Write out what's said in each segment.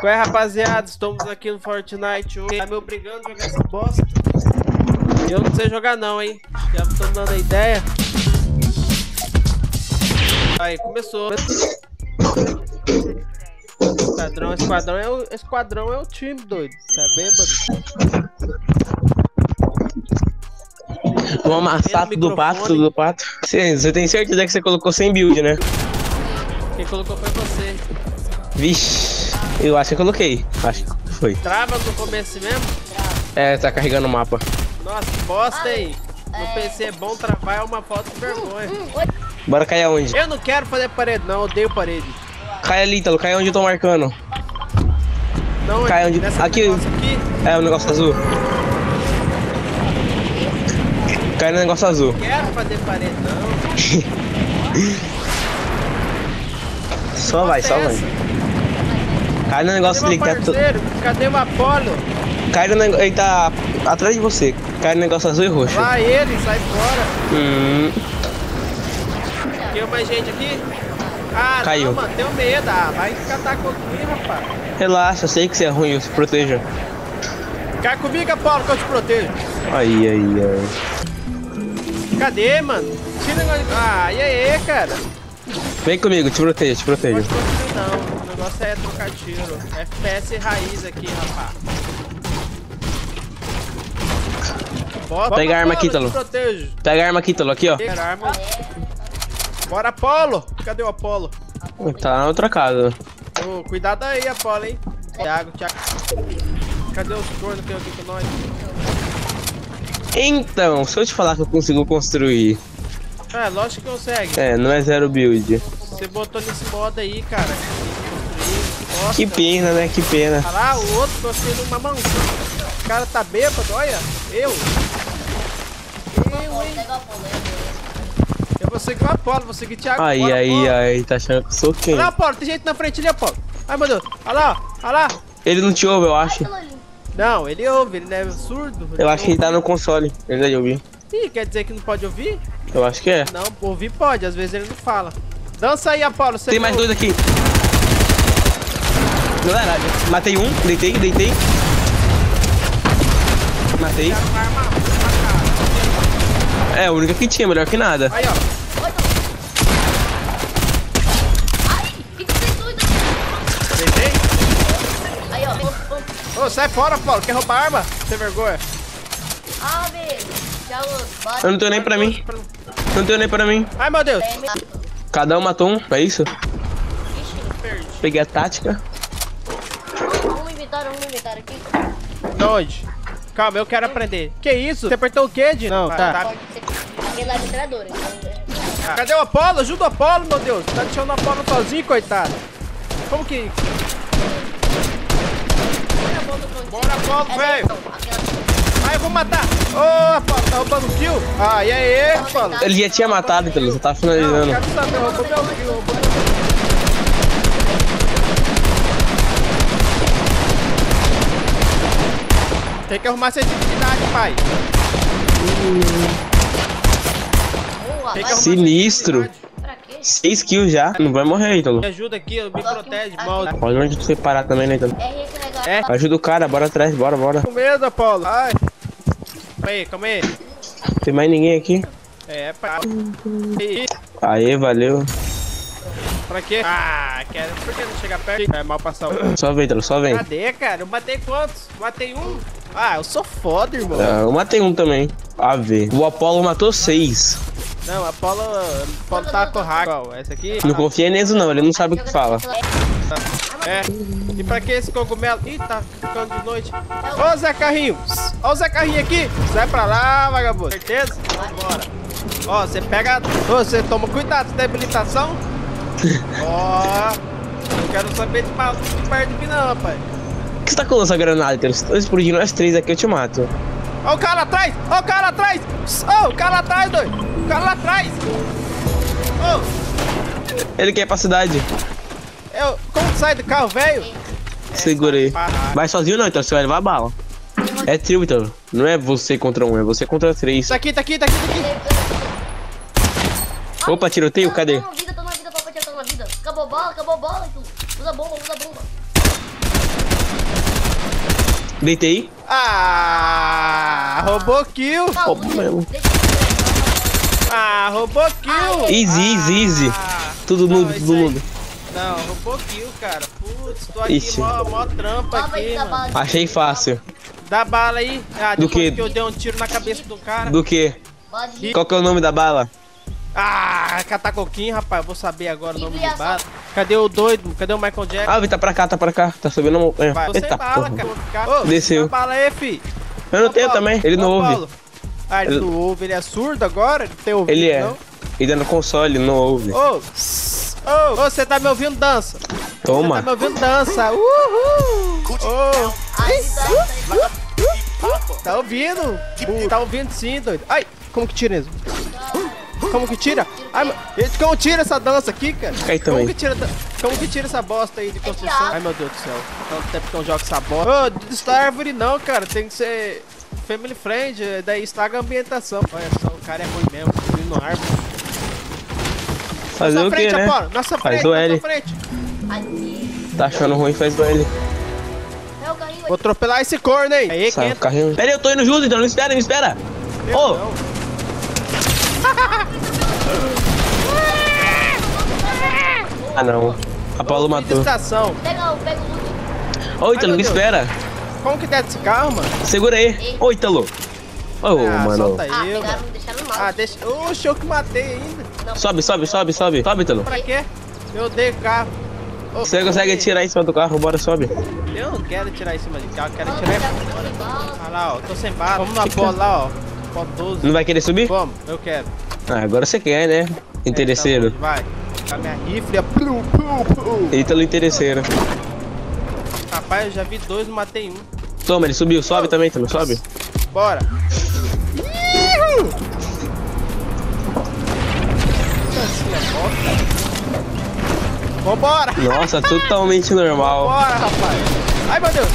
Qual é, rapaziada? Estamos aqui no Fortnite hoje. Tá me obrigando a jogar essa bosta. Eu não sei jogar não, hein? Já tô dando a ideia. Aí, começou. Esquadrão é o time, doido. Tá bêbado? Vou amassar do pato. Você tem certeza que você colocou sem build, né? Quem colocou foi você. Vixe. Eu acho que eu coloquei, acho que foi. Trava no começo mesmo? É, tá carregando o mapa. Nossa, que bosta, hein? No PC é bom travar, é uma falta de vergonha. Bora cair aonde? Eu não quero fazer parede não, eu odeio parede. Cai ali, Italo, cai onde eu tô marcando. Não, cai onde... Aqui? É, o negócio azul. Cai no negócio azul. Não quero fazer parede não. Só vai. Cai no negócio ali, cadê o Apollo? Cai no negócio, ele tá atrás de você. Cai no negócio azul e roxo. Vai ele, sai fora. Tem mais gente aqui? Ah, caiu. Não, mano, tenho medo. Ah, vai catar comigo, rapaz. Relaxa, eu sei que você é ruim, eu te protejo. Cai comigo, Apollo, que eu te protejo. Aí. Cadê, mano? Tira o negócio. Ah, e aí, cara? Vem comigo, te protejo, te protejo. Não. O negócio é trocar tiro. FPS raiz aqui, rapaz. Pega a arma aqui, Talo. Pega a arma aqui, Talo. Aqui, ó. Pega a arma. Bora, Apollo. Cadê o Apollo? Tá trocado. Oh, cuidado aí, Apollo, hein. Thiago. Cadê os cornos que tem aqui com nós? Então, se eu te falar que eu consigo construir. É, lógico que consegue. É, não é zero build. Você botou nesse modo aí, cara. Nossa, que pena, né? Que pena. Olha lá, o outro gostei de uma mansão. O cara tá bêbado, olha. Eu, hein? Eu vou seguir o Apollo, vou seguir o Thiago. Ai, tá achando que eu sou quem? Olha lá, Apollo, tem gente na frente ali, Apollo. Ai, meu Deus, olha lá. Ele não te ouve, eu acho. Não, ele ouve, ele não é surdo. Eu acho que ele tá no console, ele deve ouvir. Ih, quer dizer que não pode ouvir? Eu acho que é. Não, ouvir pode, às vezes ele não fala. Dança aí, Apollo. Tem mais dois aqui. Galera, matei um, deitei. Matei. É a única que tinha, melhor que nada. Aí, ó. Ai, fica sem dúvida. Deitei? Aí, ó. Ô, sai fora, Paulo. Quer roubar a arma? Sem vergonha. Ah, velho. Eu não tenho nem pra mim. Ai, meu Deus. Cada um matou um, é isso? Peguei a tática. Vamos inventar aqui. Onde? Calma, eu quero aprender. Que isso? Você apertou o quê, Dino? Não, tá. Pode ser metralhadora. Cadê o Apollo? Ajuda o Apollo, meu Deus. Tá deixando o Apollo sozinho, coitado. Como que... Bora, Apollo, velho. Aí eu vou matar. Ô, Apollo, tá roubando o kill? Ah, e aí, Apollo? Ele já tinha matado, então você tá finalizando. Não, eu quero saber, roubou meu kill. Tem que arrumar essa dignidade, pai. Sinistro. 6 kills já. Não vai morrer, Italo. Me ajuda aqui, me protege, Paulo. Pode onde tu separar também, né, Italo? É, ajuda o cara, bora atrás, bora. Com medo, Apollo. Ai. Calma aí. Tem mais ninguém aqui? É, pai. Aê, valeu. Pra quê? Ah, quero. Por que não chegar perto? É mal passar um. Só vem, Italo, só vem. Cadê, cara? Eu matei quantos? Matei um. Ah, eu sou foda, irmão. É, eu matei um também. A ver. O Apollo matou 6. Não, o Apollo tá com hack. Essa aqui? Não confia nisso não, ele não sabe o que fala. É. E pra que esse cogumelo? Ih, tá ficando de noite. Ó o Zé Carrinho. Ó o Zé Carrinho aqui. Sai pra lá, vagabundo. Certeza? Bora. Ó, você pega... Você toma cuidado, você tem habilitação? Ó. Eu quero saber de perto de mim não, rapaz. Por que você tá com essa granada? Estão explodindo nós 3 aqui, eu te mato. Ó o cara atrás! Ó o cara atrás, doido! O cara lá atrás! Oh. Ele quer ir pra cidade. Como sai do carro, velho? Segurei. Vai sozinho não, então você vai levar a bala. É trio, então. Não é você contra um, é você contra 3. Tá aqui. Opa, tiroteio, cadê? Tô na vida, papai, tô na vida. Acabou a bala, usa a bomba. Deitei. Ah, roubou kill. Roubou kill. Easy. Todo mundo. Não, roubou kill, cara. Putz, tô aqui, mó trampa aqui, mano. Achei fácil. Dá bala aí. Ah, depois que eu dei um tiro na cabeça do cara. Do que? Qual que é o nome da bala? Ah, catacoquinho, rapaz. Vou saber agora o nome da bala. Cadê o doido? Cadê o Michael Jackson? Ah, tá pra cá. Tá subindo a montanha. Eita, bala, cara. Ô, desceu. Bala aí, fi. Eu não tenho também. Ele não ouve. Ah, ele não ouve. Ele é surdo agora? Não tem ouvido, ele é. Não? Ele é no console, não ouve. Ô, você tá me ouvindo, dança. Toma. Você tá me ouvindo, dança. Uhul. Tá ouvindo? Tá ouvindo sim, doido. Ai, como que tira isso? Como que tira? Ai, como tira essa dança aqui, cara? Como que tira essa bosta aí de construção? Ai, meu Deus do céu. Tanto tempo que eu jogo essa bosta. Ô, não destrói árvore não, cara. Tem que ser family friend. Daí estraga a ambientação. Olha só, o cara é ruim mesmo. Construindo árvore. Fazer o quê, né? Faz frente. Tá achando ruim, faz do L. Vou atropelar esse corno aí. Sai, carrinho. Pera aí, eu tô indo junto, então me espera. Ô! Ah, não. A Paulo matou. Ô, Ítalo, me espera. Como que tá esse carro, mano? Segura aí. Ô, Ítalo. Ô, mano. Deixa. Oxe, eu que matei ainda. Sobe, Ítalo. Pra quê? Eu odeio carro. Você consegue tirar em cima do carro, bora, sobe. Eu não quero tirar em cima de carro, quero tirar em cima. Ah lá, ó, tô sem bala. Vamos na bola lá, ó. Pó 12. Não vai querer subir? Vamos, eu quero. Ah, agora você quer, né? Interesseiro. Então, vai. Com a minha rifle, Ítalo interesseiro. Rapaz, eu já vi dois, não matei um. Toma, ele subiu, sobe também, Ítalo, sobe. Bora. Vambora! Nossa, totalmente normal. Vambora, rapaz! Ai, meu Deus!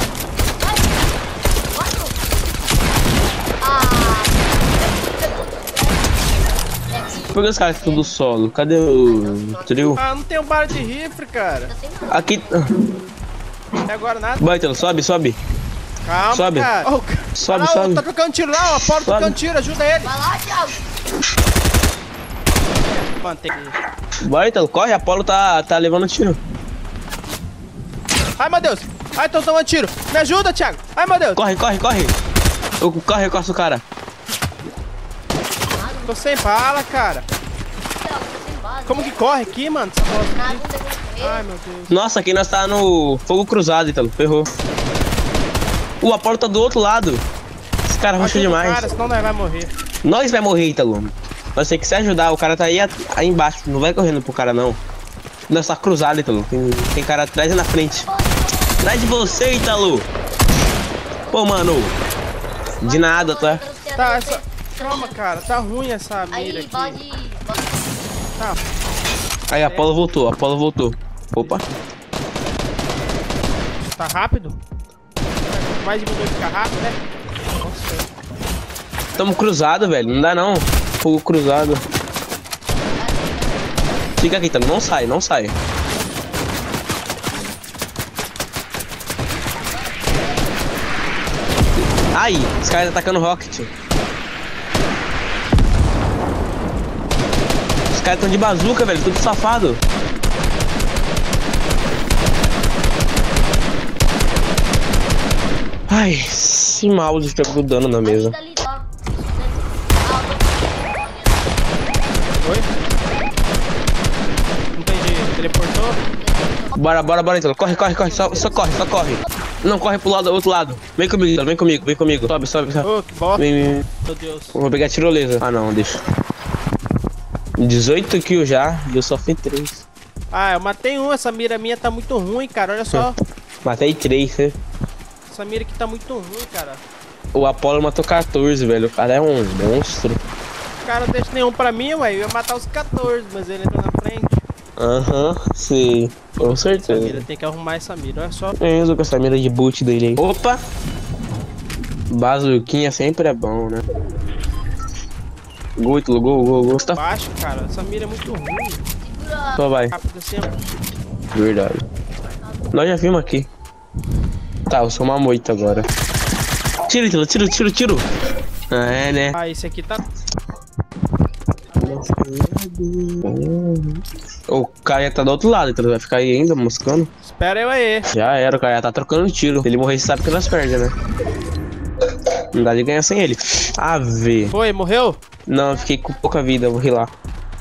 Por que os caras estão do solo? Cadê o trio? Ah, não tem um bar de rifle, cara. Aqui. Até agora nada. Baita, sobe. Calma, sobe. Cara. Oh, sobe. Tá trocando tiro lá, ó. Paulo trocando tiro, ajuda ele. Vai lá, Thiago. Bora, então, corre, a Apolo tá levando tiro. Ai, meu Deus! Ai, tô tomando tiro! Me ajuda, Thiago! Ai, meu Deus! Corre! Eu corro o cara! Tô sem bala, cara! Como que corre aqui, mano? Ai, meu Deus! Nossa, aqui nós tá no fogo cruzado, então, ferrou! O Apolo tá do outro lado! Esse cara rocha demais! Cara, senão nós vai morrer! Nós vai morrer, Ítalo! Nós tem que se ajudar, o cara tá aí embaixo, não vai correndo pro cara não. Nós tá cruzado, Ítalo, tem cara atrás e na frente. Atrás de você, Ítalo! Pô, mano, de nada, tá? Tá, essa... Calma, cara, tá ruim essa mira aqui. Tá. Aí, Apolo voltou. Opa. Tá rápido? Mais de 1 minuto fica rápido, né? Nossa. Tamo cruzado, velho, não dá não. Fogo cruzado. Fica aqui, Ítalo. Não sai. Ai, os caras atacando rocket. Os caras estão de bazuca, velho. Tudo safado. Ai, esse mouse fica grudando na mesa. Bora, então. Corre. Só corre. Não, corre pro lado, outro lado. Vem comigo. Sobe. Oh, que bosta. Meu Deus. Vou pegar a tirolesa. Ah, não, deixa. 18 kills já e eu só fiz 3. Ah, eu matei um. Essa mira minha tá muito ruim, cara. Olha só. Matei 3, né? Essa mira aqui tá muito ruim, cara. O Apolo matou 14, velho. O cara é um monstro. O cara não deixa nenhum pra mim, ué. Eu ia matar os 14, mas ele entrou na frente. Aham, sim. Com certeza. Mira, tem que arrumar essa mira, olha só. Eu uso com essa mira de boot dele aí. Opa! Bazuquinha sempre é bom, né? Gol, Ítalo, gol. Tá baixo, cara. Essa mira é muito ruim. Só vai. Verdade. Nós já vimos aqui. Tá, eu sou uma moita agora. Tiro, Ítalo, tiro. Ah, é, né? Ah, esse aqui tá... O cara tá do outro lado, então ele vai ficar aí ainda, moscando. Espera eu aí. Já era, o cara tá trocando tiro. Se ele morrer, você sabe que nós perdemos, né? Não dá de ganhar sem ele. Ave. Foi, morreu? Não, eu fiquei com pouca vida, eu morri lá.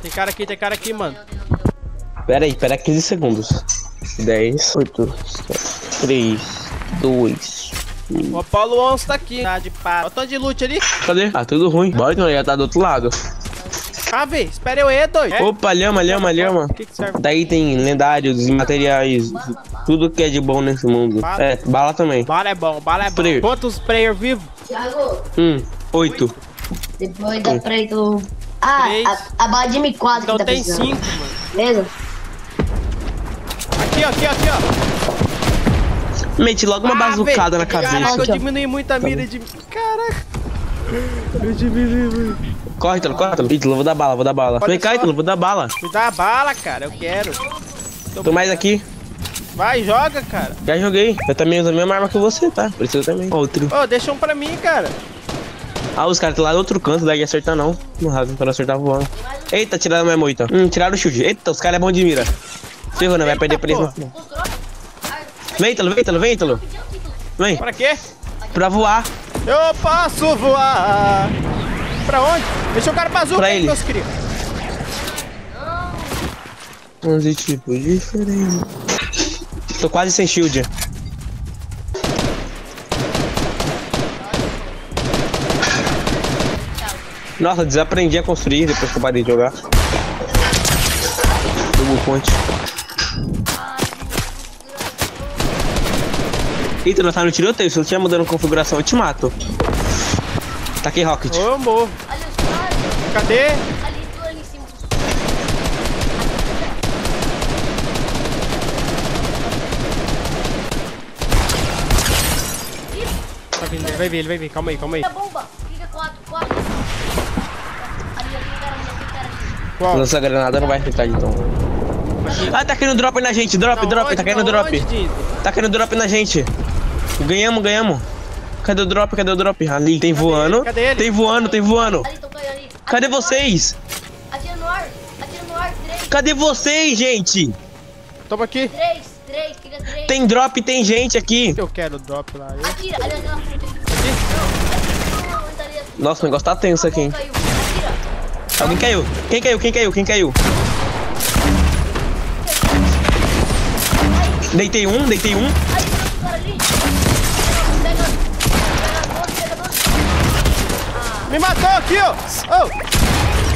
Tem cara aqui, mano. Pera aí, 15 segundos. 10, 8, 7, 3, 2... O Apollo 11 tá aqui. Tá de pá. Bota de loot ali. Cadê? Ah, tudo ruim. Bora então, já tá do outro lado. Ah, véi, espera eu aí, doido. Opa, lhama. Que serve? Daí tem lendários, materiais, tudo que é de bom nesse mundo. Bala. É, bala também. Bala é bom. Player. Quantos players vivos? Thiago. 8. Depois dá pra ir do... Ah, 3. A bala de M4 então que tá precisando. Tem 5, mano. Beleza? Aqui, ó. Mete logo uma bazucada na cabeça. Caraca, eu diminui muito a mira de... Caraca. Eu diminui muito. Corre, Ítalo, Ítalo, vou dar bala. Vem cá, Ítalo, vou dar bala. Me dá a bala, cara, eu quero. Tô mais aqui. Vai, joga, cara. Já joguei. Eu também uso a mesma arma que você, tá? Preciso também. Outro. Ô, deixa um pra mim, cara. Ah, os caras estão lá no outro canto, daí acertar não. Não razão pra não acertar voando. Eita, tiraram minha moita. Tiraram o shield. Eita, os caras é bom de mira. Se não vai perder preso. Vem, Ítalo. Vem. Pra quê? Pra voar. Eu posso voar. Pra onde? Deixa o cara bazuca pra ele, meus queridos. 11 tipos diferentes. Tô quase sem shield. Nossa, desaprendi a construir depois que eu parei de jogar. Jogou ponte. Eita, não tá no tiroteio. Se eu tinha mudando configuração, eu te mato. Tá aqui, Rocket. Ô, amor. Cadê? Ali em cima. Tá vindo, ele vai vir. Calma aí. Bomba. Liga 4. Ali, lança a granada, não vai ficar então. Ah, tá caindo drop na gente. Drop. Tá caindo drop. Tá caindo drop na gente. Ganhamos. Cadê o drop? Ali, tem voando. Cadê ele? Tem voando. Ali. Cadê vocês? Atira no ar, 3. Cadê vocês, gente? Toma aqui. 3, fica 3. Tem drop, tem gente aqui. Eu quero drop lá. Eu... Atira, ali. Nossa, o negócio tá tenso aqui, hein? Alguém caiu. Quem caiu? Deitei um. Me matou aqui, ó!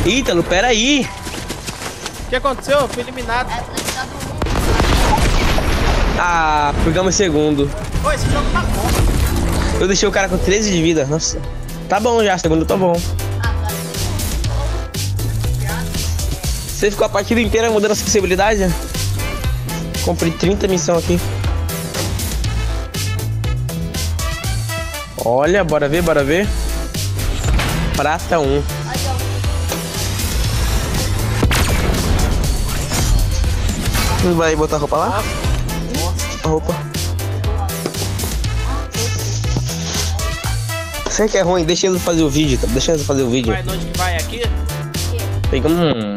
Oh. Ítalo, pera aí! O que aconteceu? Eu fui eliminado. Ah, pegamos segundo. Pô, esse jogo tá bom. Eu deixei o cara com 13 de vida. Nossa. Tá bom já, segundo tá bom. Você ficou a partida inteira mudando as possibilidades? Comprei 30 missões aqui. Olha, bora ver. Prata 1. Não vai botar a roupa lá? A roupa. Sei que é ruim, deixa eu fazer o vídeo. Vai, onde que vai? Aqui? Pegamos um...